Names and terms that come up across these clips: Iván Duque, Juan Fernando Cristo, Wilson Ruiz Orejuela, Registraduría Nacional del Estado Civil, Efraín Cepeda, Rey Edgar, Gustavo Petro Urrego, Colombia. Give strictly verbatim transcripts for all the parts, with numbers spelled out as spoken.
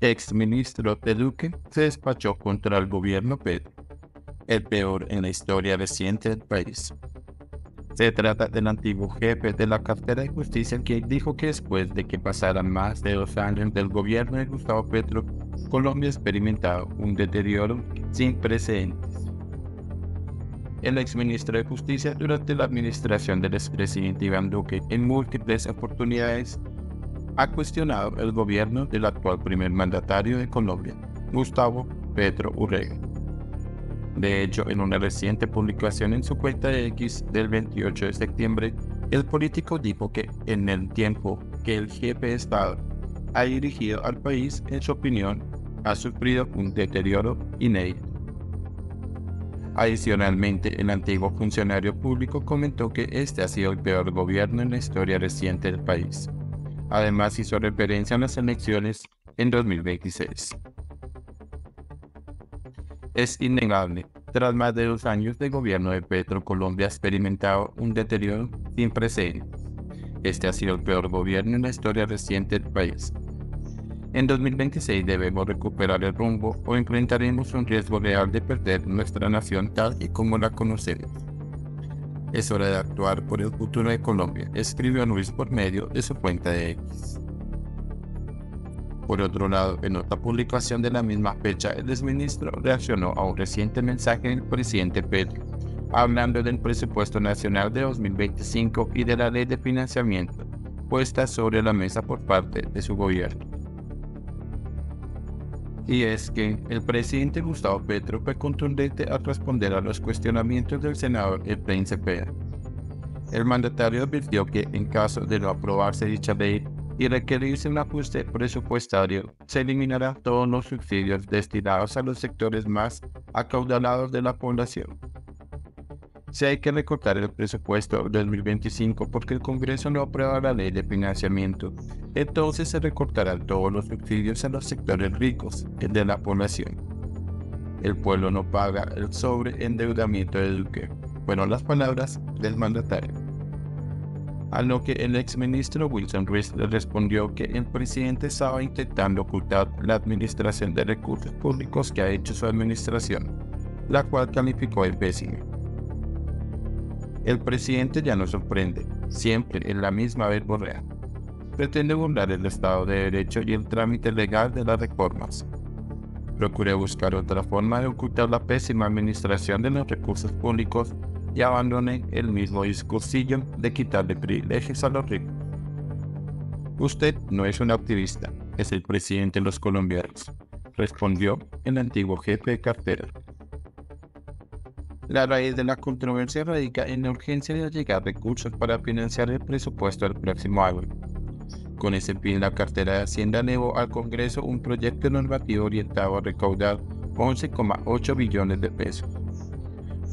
exministro de Duque, se despachó contra el gobierno Petro, el peor en la historia reciente del país. Se trata del antiguo jefe de la cartera de justicia, quien dijo que después de que pasaran más de dos años del gobierno de Gustavo Petro, Colombia ha experimentado un deterioro sin precedentes. El exministro de Justicia durante la administración del expresidente Iván Duque en múltiples oportunidades ha cuestionado el gobierno del actual primer mandatario de Colombia, Gustavo Petro Urrego. De hecho, en una reciente publicación en su cuenta de X del veintiocho de septiembre, el político dijo que en el tiempo que el jefe de Estado ha dirigido al país, en su opinión, ha sufrido un deterioro inédito. Adicionalmente, el antiguo funcionario público comentó que este ha sido el peor gobierno en la historia reciente del país. Además, hizo referencia a las elecciones en dos mil veintiséis. Es innegable, tras más de dos años de gobierno de Petro, Colombia ha experimentado un deterioro sin precedentes. Este ha sido el peor gobierno en la historia reciente del país. En dos mil veintiséis debemos recuperar el rumbo o enfrentaremos un riesgo real de perder nuestra nación tal y como la conocemos. Es hora de actuar por el futuro de Colombia, escribió Luis por medio de su cuenta de X. Por otro lado, en otra publicación de la misma fecha, el exministro reaccionó a un reciente mensaje del presidente Petro, hablando del presupuesto nacional de dos mil veinticinco y de la ley de financiamiento puesta sobre la mesa por parte de su gobierno. Y es que el presidente Gustavo Petro fue contundente al responder a los cuestionamientos del senador Efraín Cepeda. El mandatario advirtió que, en caso de no aprobarse dicha ley y requerirse un ajuste presupuestario, se eliminará todos los subsidios destinados a los sectores más acaudalados de la población. Si hay que recortar el presupuesto dos mil veinticinco porque el Congreso no aprueba la ley de financiamiento, entonces se recortarán todos los subsidios a los sectores ricos de la población. El pueblo no paga el sobreendeudamiento de Duque, fueron las palabras del mandatario. A lo que el exministro Wilson Ruiz le respondió que el presidente estaba intentando ocultar la administración de recursos públicos que ha hecho su administración, la cual calificó de pésima. El presidente ya nos sorprende, siempre en la misma verborrea. Pretende burlar el Estado de Derecho y el trámite legal de las reformas. Procure buscar otra forma de ocultar la pésima administración de los recursos públicos y abandone el mismo discursillo de quitarle privilegios a los ricos. Usted no es un activista, es el presidente de los colombianos, respondió el antiguo jefe de cartera. La raíz de la controversia radica en la urgencia de llegar recursos para financiar el presupuesto del próximo año. Con ese fin, la cartera de Hacienda elevó al Congreso un proyecto normativo orientado a recaudar once coma ocho billones de pesos.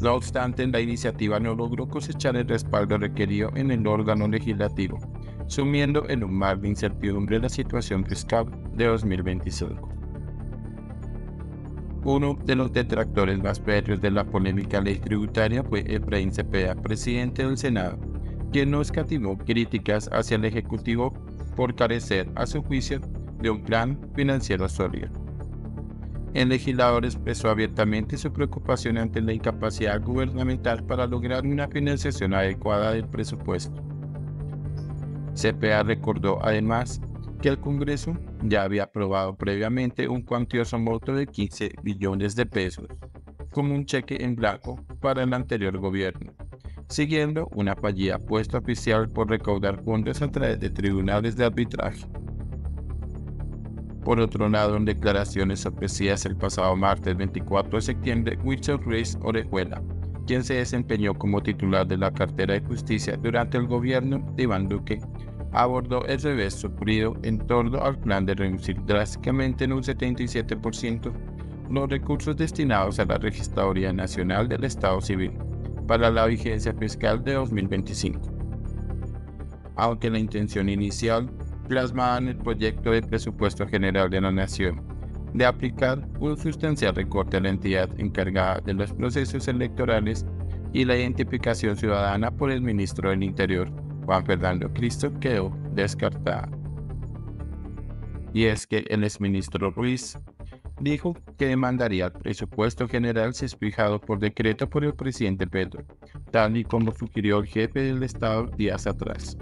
No obstante, la iniciativa no logró cosechar el respaldo requerido en el órgano legislativo, sumiendo en un mar de incertidumbre la situación fiscal de dos mil veinticinco. Uno de los detractores más férreos de la polémica ley tributaria fue Efraín Cepeda, presidente del Senado, quien no escatimó críticas hacia el Ejecutivo por carecer, a su juicio, de un plan financiero sólido. El legislador expresó abiertamente su preocupación ante la incapacidad gubernamental para lograr una financiación adecuada del presupuesto. Cepeda recordó además que el Congreso ya había aprobado previamente un cuantioso monto de quince billones de pesos, como un cheque en blanco para el anterior gobierno, siguiendo una fallida apuesta oficial por recaudar fondos a través de tribunales de arbitraje. Por otro lado, en declaraciones ofrecidas el pasado martes veinticuatro de septiembre, Wilson Ruiz Orejuela, quien se desempeñó como titular de la cartera de justicia durante el gobierno de Iván Duque, abordó el revés sufrido en torno al plan de reducir drásticamente en un setenta y siete por ciento los recursos destinados a la Registraduría Nacional del Estado Civil para la vigencia fiscal de dos mil veinticinco. Aunque la intención inicial plasmada en el proyecto de presupuesto general de la Nación, de aplicar un sustancial recorte a la entidad encargada de los procesos electorales y la identificación ciudadana por el ministro del Interior, Juan Fernando Cristo, quedó descartada. y es que el exministro Ruiz dijo que mandaría el presupuesto general si es fijado por decreto por el presidente Petro, tal y como sugirió el jefe del Estado días atrás.